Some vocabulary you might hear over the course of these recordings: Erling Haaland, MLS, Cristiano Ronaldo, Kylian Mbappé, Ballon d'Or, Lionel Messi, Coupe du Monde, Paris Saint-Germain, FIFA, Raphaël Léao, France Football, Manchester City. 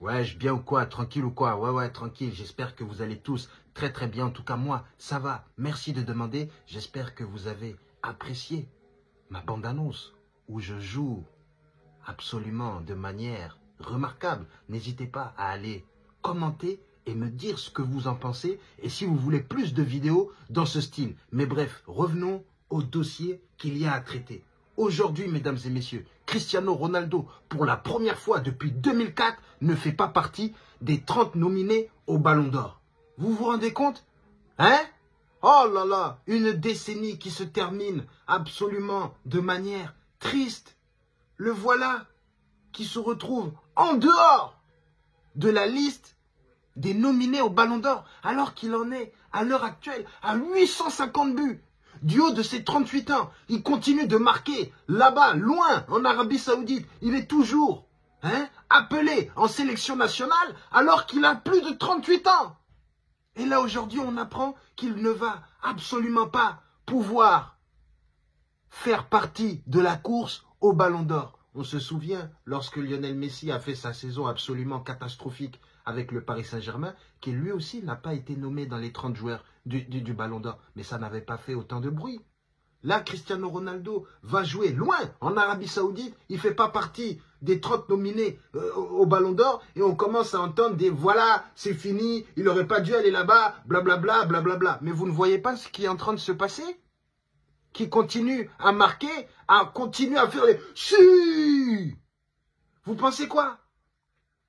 Ouais, je bien ou quoi? Tranquille ou quoi? Ouais, tranquille. J'espère que vous allez tous très très bien. En tout cas, moi, ça va. Merci de demander. J'espère que vous avez apprécié ma bande-annonce où je joue absolument de manière remarquable. N'hésitez pas à aller commenter et me dire ce que vous en pensez et si vous voulez plus de vidéos dans ce style. Mais bref, revenons au dossier qu'il y a à traiter. Aujourd'hui, mesdames et messieurs, Cristiano Ronaldo, pour la première fois depuis 2004, ne fait pas partie des 30 nominés au Ballon d'Or. Vous vous rendez compte? Hein? Oh là là, une décennie qui se termine absolument de manière triste. Le voilà qui se retrouve en dehors de la liste des nominés au Ballon d'Or, alors qu'il en est, à l'heure actuelle, à 850 buts. Du haut de ses 38 ans, il continue de marquer là-bas, loin, en Arabie Saoudite. Il est toujours appelé en sélection nationale alors qu'il a plus de 38 ans. Et là, aujourd'hui, on apprend qu'il ne va absolument pas pouvoir faire partie de la course au Ballon d'Or. On se souvient, lorsque Lionel Messi a fait sa saison absolument catastrophique avec le Paris Saint-Germain, qui lui aussi n'a pas été nommé dans les 30 joueurs du Ballon d'Or. Mais ça n'avait pas fait autant de bruit. Là, Cristiano Ronaldo va jouer loin en Arabie Saoudite. Il ne fait pas partie des 30 nominés au Ballon d'Or. Et on commence à entendre des « voilà, c'est fini, il n'aurait pas dû aller là-bas, blablabla, blablabla ». Mais vous ne voyez pas ce qui est en train de se passer? Qui continue à marquer, à continuer à faire les « si ». Vous pensez quoi?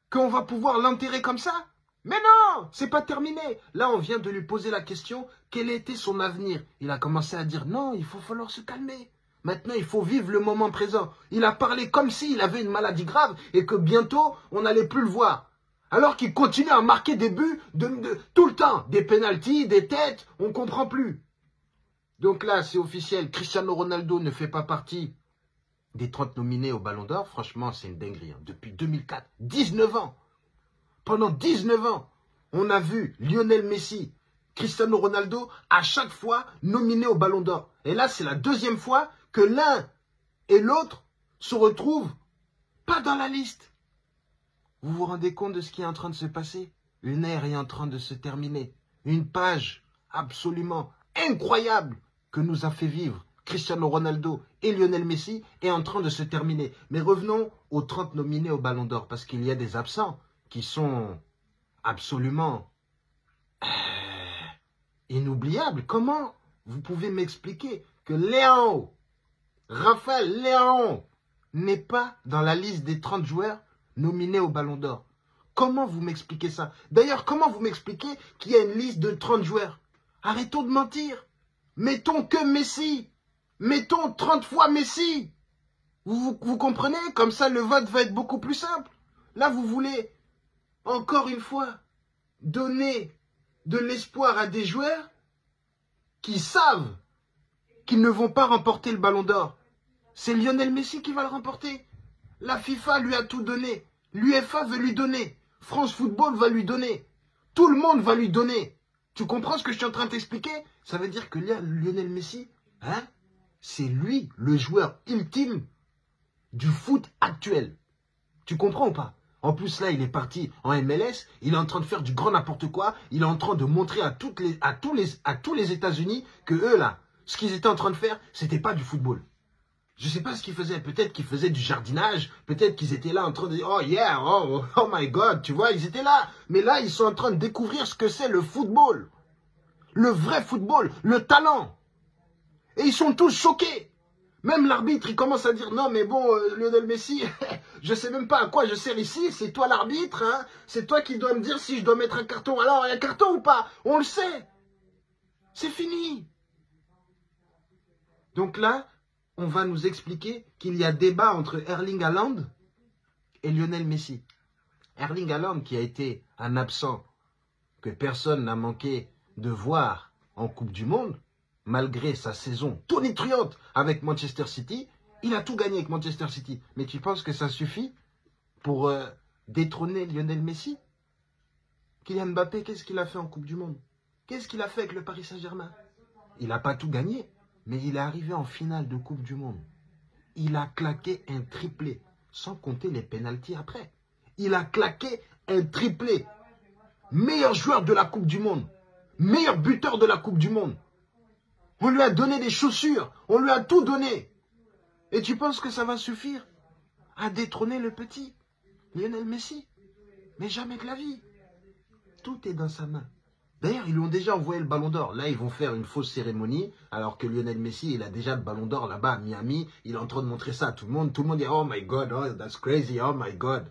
Qu'on va pouvoir l'enterrer comme ça? Mais non, c'est pas terminé. Là, on vient de lui poser la question, quel était son avenir? Il a commencé à dire, non, il faut falloir se calmer. Maintenant, il faut vivre le moment présent. Il a parlé comme s'il avait une maladie grave et que bientôt, on n'allait plus le voir. Alors qu'il continue à marquer des buts tout le temps. Des pénaltys, des têtes, on ne comprend plus. Donc là, c'est officiel, Cristiano Ronaldo ne fait pas partie des 30 nominés au Ballon d'Or. Franchement, c'est une dinguerie. Depuis 2004, 19 ans. Pendant 19 ans, on a vu Lionel Messi, Cristiano Ronaldo, à chaque fois nominés au Ballon d'Or. Et là, c'est la deuxième fois que l'un et l'autre se retrouvent pas dans la liste. Vous vous rendez compte de ce qui est en train de se passer? Une ère est en train de se terminer. Une page absolument incroyable que nous a fait vivre Cristiano Ronaldo et Lionel Messi est en train de se terminer. Mais revenons aux 30 nominés au Ballon d'Or, parce qu'il y a des absents qui sont absolument inoubliables. Comment vous pouvez m'expliquer que Léao, Raphaël Léao, n'est pas dans la liste des 30 joueurs nominés au Ballon d'Or? Comment vous m'expliquez ça? D'ailleurs, comment vous m'expliquez qu'il y a une liste de 30 joueurs? Arrêtons de mentir. Mettons que Messi. Mettons 30 fois Messi. Vous comprenez? Comme ça, le vote va être beaucoup plus simple. Là, vous voulez, encore une fois, donner de l'espoir à des joueurs qui savent qu'ils ne vont pas remporter le Ballon d'Or. C'est Lionel Messi qui va le remporter. La FIFA lui a tout donné. L'UEFA veut lui donner. France Football va lui donner. Tout le monde va lui donner. Tu comprends ce que je suis en train de t'expliquer? Ça veut dire que Lionel Messi, c'est lui le joueur ultime du foot actuel. Tu comprends ou pas? En plus, là, il est parti en MLS. Il est en train de faire du grand n'importe quoi. Il est en train de montrer à tous les États-Unis que eux, là, ce qu'ils étaient en train de faire, c'était pas du football. Je sais pas ce qu'ils faisaient. Peut-être qu'ils faisaient du jardinage. Peut-être qu'ils étaient là en train de dire « oh yeah, oh my God », tu vois, ils étaient là. Mais là, ils sont en train de découvrir ce que c'est le football. Le vrai football, le talent. Et ils sont tous choqués. Même l'arbitre, il commence à dire « non, mais bon, Lionel Messi, je sais même pas à quoi je sers ici, c'est toi l'arbitre, hein, c'est toi qui dois me dire si je dois mettre un carton. Alors, il y a un carton ou pas? On le sait. C'est fini. » Donc là, on va nous expliquer qu'il y a débat entre Erling Haaland et Lionel Messi. Erling Haaland, qui a été un absent que personne n'a manqué de voir en Coupe du Monde, malgré sa saison tonitruante avec Manchester City, il a tout gagné avec Manchester City. Mais tu penses que ça suffit pour détrôner Lionel Messi? Kylian Mbappé, qu'est-ce qu'il a fait en Coupe du Monde? Qu'est-ce qu'il a fait avec le Paris Saint-Germain? Il n'a pas tout gagné, mais il est arrivé en finale de Coupe du Monde. Il a claqué un triplé, sans compter les pénaltys après. Il a claqué un triplé. Meilleur joueur de la Coupe du Monde. Meilleur buteur de la Coupe du Monde. On lui a donné des chaussures. On lui a tout donné. Et tu penses que ça va suffire à détrôner le petit Lionel Messi? Mais jamais de la vie. Tout est dans sa main. D'ailleurs, ils lui ont déjà envoyé le Ballon d'Or. Là, ils vont faire une fausse cérémonie, alors que Lionel Messi, il a déjà le Ballon d'Or là-bas à Miami. Il est en train de montrer ça à tout le monde. Tout le monde dit « Oh my God, oh, that's crazy, oh my God ».